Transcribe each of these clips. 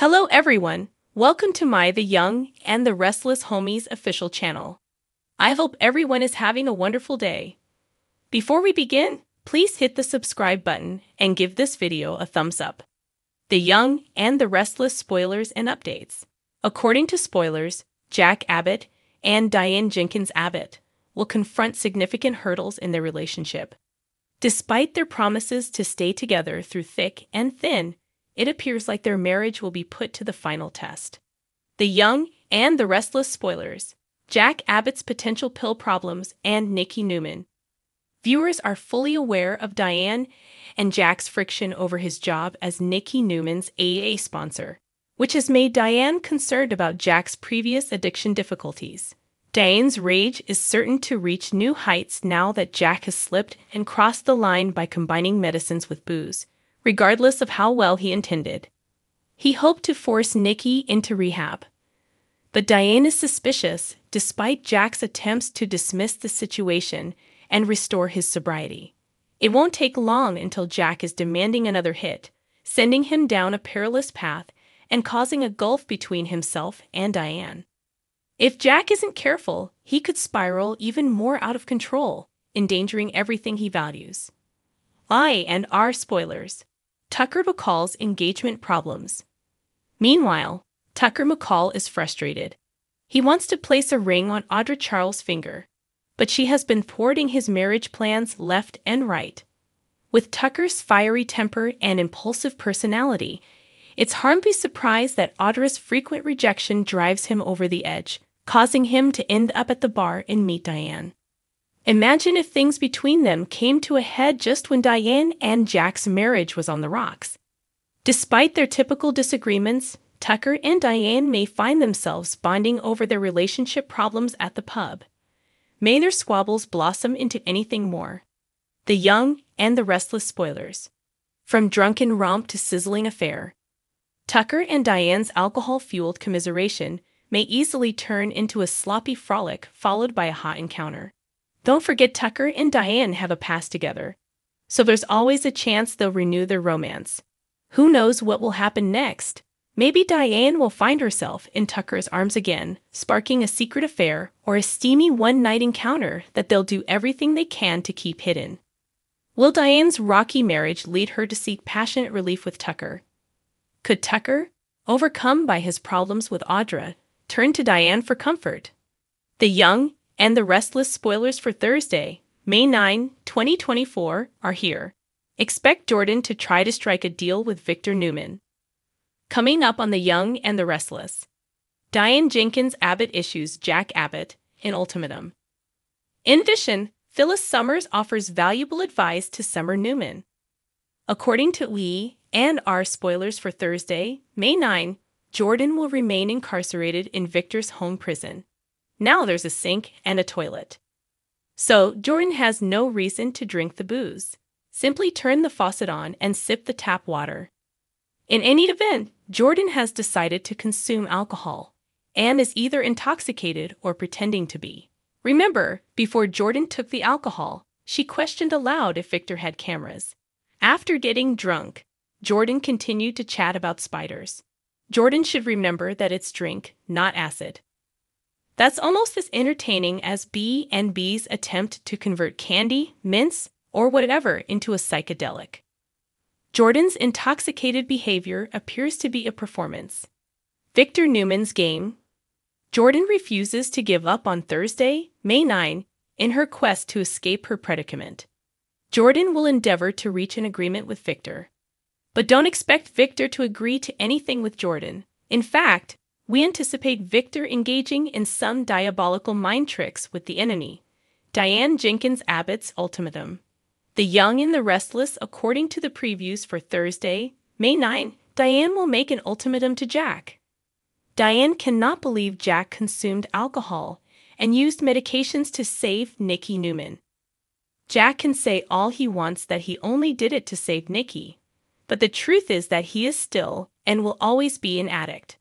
Hello everyone, welcome to my The Young and the Restless Homies official channel. I hope everyone is having a wonderful day. Before we begin, please hit the subscribe button and give this video a thumbs up. The Young and the Restless spoilers and updates. According to spoilers, Jack Abbott and Diane Jenkins Abbott will confront significant hurdles in their relationship. Despite their promises to stay together through thick and thin, it appears like their marriage will be put to the final test. The Young and the Restless spoilers, Jack Abbott's potential pill problems, and Nikki Newman. Viewers are fully aware of Diane and Jack's friction over his job as Nikki Newman's AA sponsor, which has made Diane concerned about Jack's previous addiction difficulties. Diane's rage is certain to reach new heights now that Jack has slipped and crossed the line by combining medicines with booze, regardless of how well he intended. He hoped to force Nikki into rehab, but Diane is suspicious despite Jack's attempts to dismiss the situation and restore his sobriety. It won't take long until Jack is demanding another hit, sending him down a perilous path and causing a gulf between himself and Diane. If Jack isn't careful, he could spiral even more out of control, endangering everything he values. I and our spoilers. Tucker McCall's engagement problems. Meanwhile, Tucker McCall is frustrated. He wants to place a ring on Audra Charles' finger, but she has been thwarting his marriage plans left and right. With Tucker's fiery temper and impulsive personality, it's hardly surprised that Audra's frequent rejection drives him over the edge, causing him to end up at the bar and meet Diane. Imagine if things between them came to a head just when Diane and Jack's marriage was on the rocks. Despite their typical disagreements, Tucker and Diane may find themselves bonding over their relationship problems at the pub. May their squabbles blossom into anything more. The Young and the Restless spoilers. From drunken romp to sizzling affair. Tucker and Diane's alcohol-fueled commiseration may easily turn into a sloppy frolic followed by a hot encounter. Don't forget Tucker and Diane have a past together, so there's always a chance they'll renew their romance. Who knows what will happen next? Maybe Diane will find herself in Tucker's arms again, sparking a secret affair or a steamy one-night encounter that they'll do everything they can to keep hidden. Will Diane's rocky marriage lead her to seek passionate relief with Tucker? Could Tucker, overcome by his problems with Audra, turn to Diane for comfort? The Young and the Restless spoilers for Thursday, May 9, 2024, are here. Expect Jordan to try to strike a deal with Victor Newman. Coming up on The Young and the Restless, Diane Jenkins Abbott issues Jack Abbott an ultimatum. In addition, Phyllis Summers offers valuable advice to Summer Newman. According to we and our spoilers for Thursday, May 9, Jordan will remain incarcerated in Victor's home prison. Now there's a sink and a toilet. So Jordan has no reason to drink the booze. Simply turn the faucet on and sip the tap water. In any event, Jordan has decided to consume alcohol and is either intoxicated or pretending to be. Remember, before Jordan took the alcohol, she questioned aloud if Victor had cameras. After getting drunk, Jordan continued to chat about spiders. Jordan should remember that it's drink, not acid. That's almost as entertaining as B&B's attempt to convert candy, mints, or whatever into a psychedelic. Jordan's intoxicated behavior appears to be a performance. Victor Newman's game. Jordan refuses to give up on Thursday, May 9, in her quest to escape her predicament. Jordan will endeavor to reach an agreement with Victor. But don't expect Victor to agree to anything with Jordan. In fact, we anticipate Victor engaging in some diabolical mind tricks with the enemy. Diane Jenkins Abbott's ultimatum. The Young and the Restless, according to the previews for Thursday, May 9, Diane will make an ultimatum to Jack. Diane cannot believe Jack consumed alcohol and used medications to save Nikki Newman. Jack can say all he wants that he only did it to save Nikki, but the truth is that he is still and will always be an addict.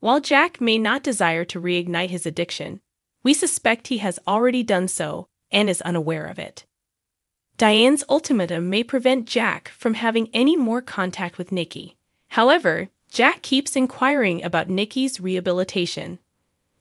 While Jack may not desire to reignite his addiction, we suspect he has already done so and is unaware of it. Diane's ultimatum may prevent Jack from having any more contact with Nikki. However, Jack keeps inquiring about Nikki's rehabilitation.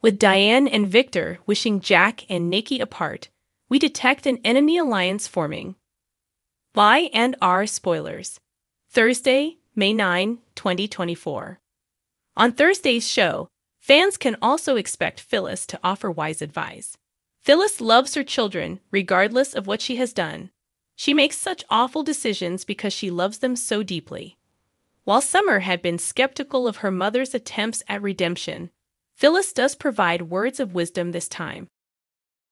With Diane and Victor wishing Jack and Nikki apart, we detect an enemy alliance forming. Y and R spoilers. Thursday, May 9, 2024. On Thursday's show, fans can also expect Phyllis to offer wise advice. Phyllis loves her children, regardless of what she has done. She makes such awful decisions because she loves them so deeply. While Summer had been skeptical of her mother's attempts at redemption, Phyllis does provide words of wisdom this time.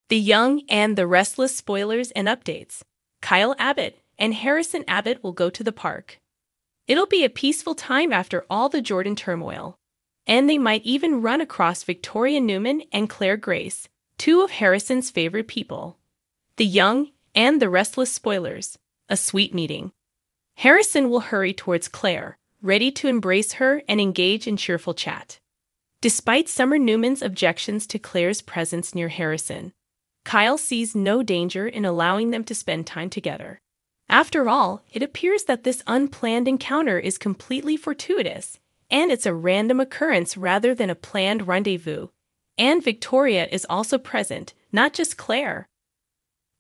The Young and the Restless spoilers and updates. Kyle Abbott and Harrison Abbott will go to the park. It'll be a peaceful time after all the Jordan turmoil. And they might even run across Victoria Newman and Claire Grace, two of Harrison's favorite people. The Young and the Restless spoilers. A sweet meeting. Harrison will hurry towards Claire, ready to embrace her and engage in cheerful chat. Despite Summer Newman's objections to Claire's presence near Harrison, Kyle sees no danger in allowing them to spend time together. After all, it appears that this unplanned encounter is completely fortuitous, and it's a random occurrence rather than a planned rendezvous. And Victoria is also present, not just Claire.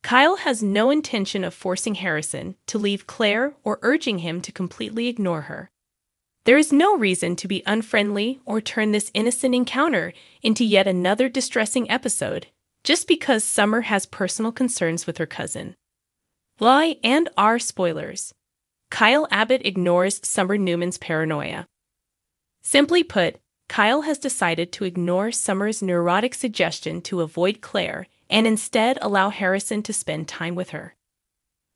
Kyle has no intention of forcing Harrison to leave Claire or urging him to completely ignore her. There is no reason to be unfriendly or turn this innocent encounter into yet another distressing episode, just because Summer has personal concerns with her cousin. Y and R spoilers. Kyle Abbott ignores Summer Newman's paranoia. Simply put, Kyle has decided to ignore Summer's neurotic suggestion to avoid Claire and instead allow Harrison to spend time with her.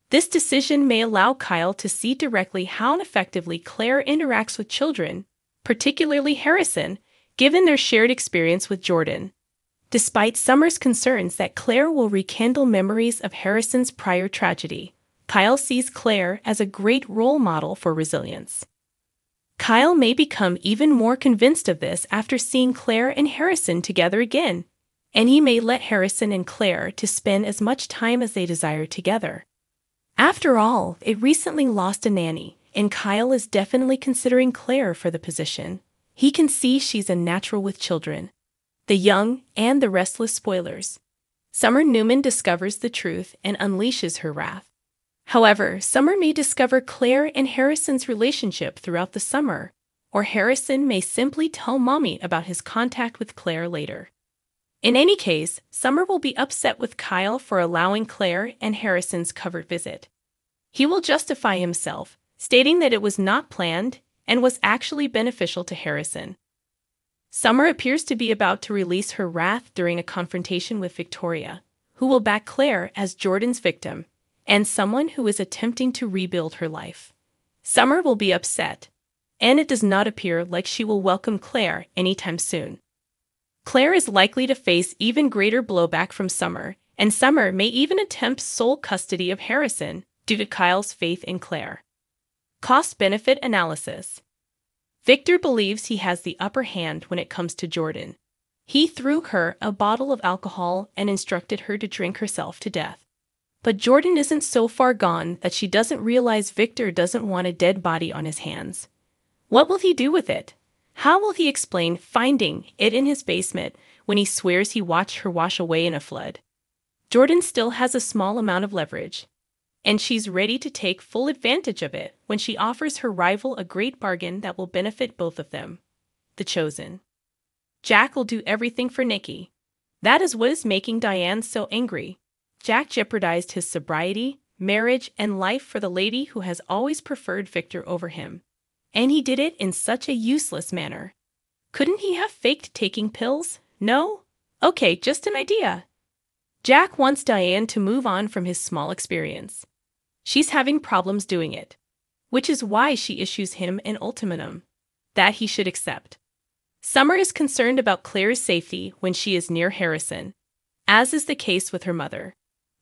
This decision may allow Kyle to see directly how effectively Claire interacts with children, particularly Harrison, given their shared experience with Jordan. Despite Summer's concerns that Claire will rekindle memories of Harrison's prior tragedy, Kyle sees Claire as a great role model for resilience. Kyle may become even more convinced of this after seeing Claire and Harrison together again, and he may let Harrison and Claire to spend as much time as they desire together. After all, it recently lost a nanny, and Kyle is definitely considering Claire for the position. He can see she's a natural with children. The Young and the Restless spoilers. Summer Newman discovers the truth and unleashes her wrath. However, Summer may discover Claire and Harrison's relationship throughout the summer, or Harrison may simply tell Mommy about his contact with Claire later. In any case, Summer will be upset with Kyle for allowing Claire and Harrison's covert visit. He will justify himself, stating that it was not planned and was actually beneficial to Harrison. Summer appears to be about to release her wrath during a confrontation with Victoria, who will back Claire as Jordan's victim and someone who is attempting to rebuild her life. Summer will be upset, and it does not appear like she will welcome Claire anytime soon. Claire is likely to face even greater blowback from Summer, and Summer may even attempt sole custody of Harrison due to Kyle's faith in Claire. Cost-benefit analysis. Victor believes he has the upper hand when it comes to Jordan. He threw her a bottle of alcohol and instructed her to drink herself to death. But Jordan isn't so far gone that she doesn't realize Victor doesn't want a dead body on his hands. What will he do with it? How will he explain finding it in his basement when he swears he watched her wash away in a flood? Jordan still has a small amount of leverage, and she's ready to take full advantage of it when she offers her rival a great bargain that will benefit both of them. The Chosen. Jack will do everything for Nikki. That is what is making Diane so angry. Jack jeopardized his sobriety, marriage, and life for the lady who has always preferred Victor over him. And he did it in such a useless manner. Couldn't he have faked taking pills? No? Okay, just an idea. Jack wants Diane to move on from his small experience. She's having problems doing it, which is why she issues him an ultimatum that he should accept. Summer is concerned about Claire's safety when she is near Harrison, as is the case with her mother.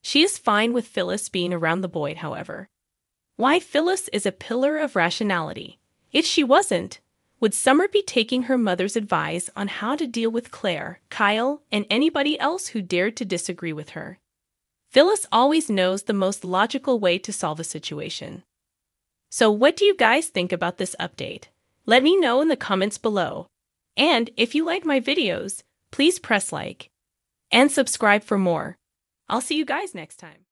She is fine with Phyllis being around the boy, however. Why Phyllis is a pillar of rationality. If she wasn't, would Summer be taking her mother's advice on how to deal with Claire, Kyle, and anybody else who dared to disagree with her? Phyllis always knows the most logical way to solve a situation. So what do you guys think about this update? Let me know in the comments below. And if you like my videos, please press like and subscribe for more. I'll see you guys next time.